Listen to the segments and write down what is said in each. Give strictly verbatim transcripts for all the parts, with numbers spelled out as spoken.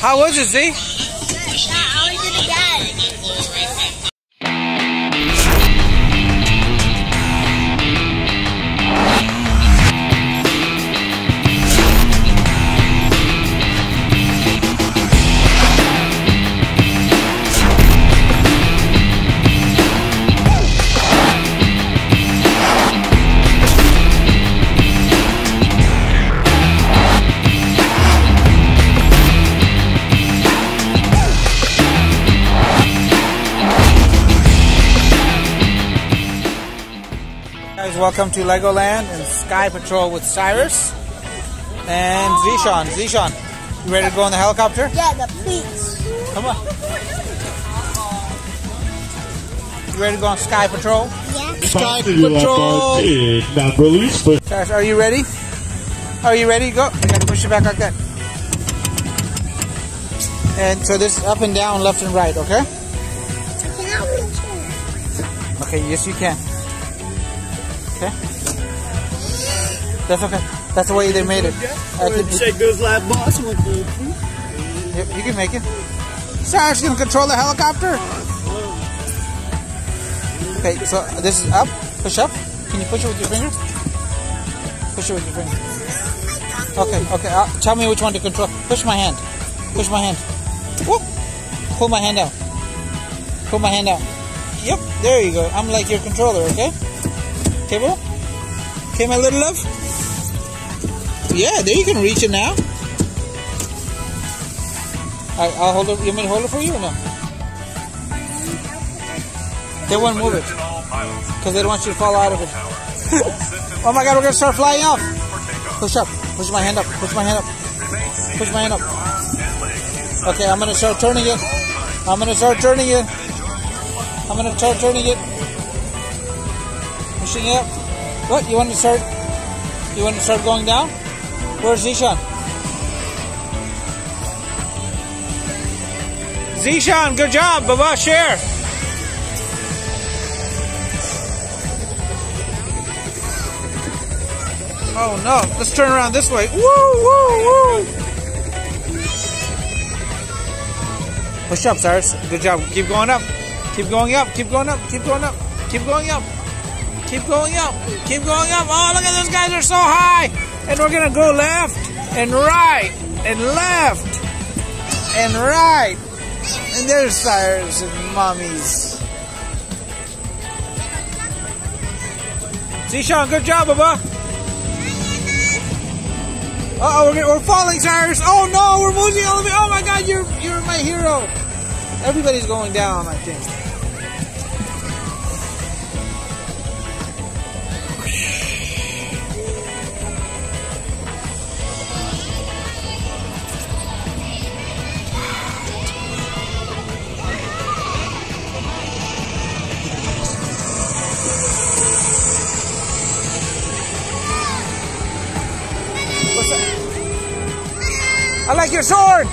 How was it, Z? Yeah, I was in the bed. Welcome to Legoland and Sky Patrol with Cyrus and Zeeshan. Zeeshan, you ready to go on the helicopter? Yeah, the please. Come on. You ready to go on Sky Patrol? Yeah. Sky Patrol. Cyrus, are you ready? Are you ready? Go. You gotta push it back like that. And so this is up and down, left and right, okay? I cannot reach it. Okay, yes you can. Okay. That's okay. That's the way they made it. I could shake those lap bars. Yep, you can make it. Cyrus gonna control the helicopter. Okay, so this is up. Push up. Can you push it with your fingers? Push it with your fingers. Okay, okay. Uh, tell me which one to control. Push my hand. Push my hand. Whoop. Pull my hand out. Pull my hand out. Yep. There you go. I'm like your controller. Okay. Table? Okay, my little love? Yeah, there you can reach it now. Alright, I'll hold it. You want me to hold it for you or no? They won't move it. Because they don't want you to fall out of it. Oh my god, we're going to start flying off. Push up. Push my hand up. Push my hand up. Push my hand up. Okay, I'm going to start turning it. I'm going to start turning it. I'm going to start turning it. Up. What? You want to start? You want to start going down? Where's Zeeshan? Zeeshan, good job, Baba. Share. Oh no! Let's turn around this way. Woo! Woo! Woo! Push up, Cyrus. Good job. Keep going up. Keep going up. Keep going up. Keep going up. Keep going up. Keep going up, keep going up. Oh, look at those guys, are so high. And we're gonna go left and right and left and right. And there's Cyrus and mommies. Zeeshan, good job, Baba. Uh-oh, we're, gonna, we're falling, Cyrus. Oh no, we're losing all of it. Oh my god, you're, you're my hero. Everybody's going down, I think. I like your sword!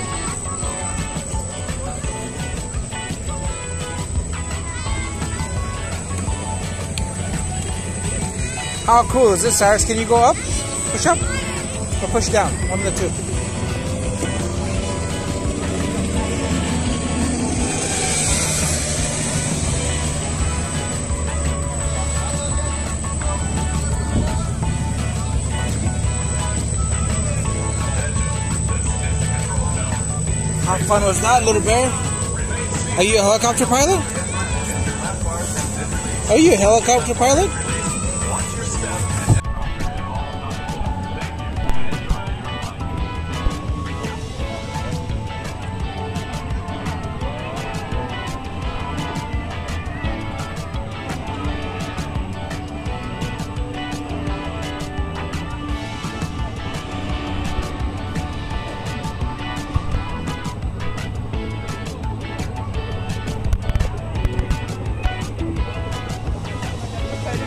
How cool is this, Cyrus? Can you go up? Push up? Or push down? One of the two. How fun was that, little bear? Are you a helicopter pilot? Are you a helicopter pilot? I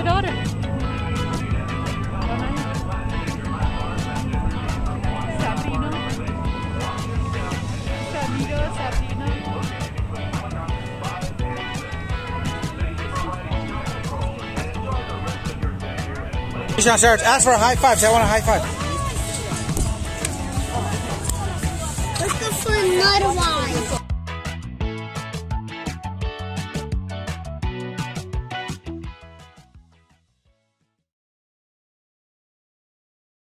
their daughter. Sabrina. Sabrina, Sabrina. Ask for a high five. I want a high five. Let's go for another one.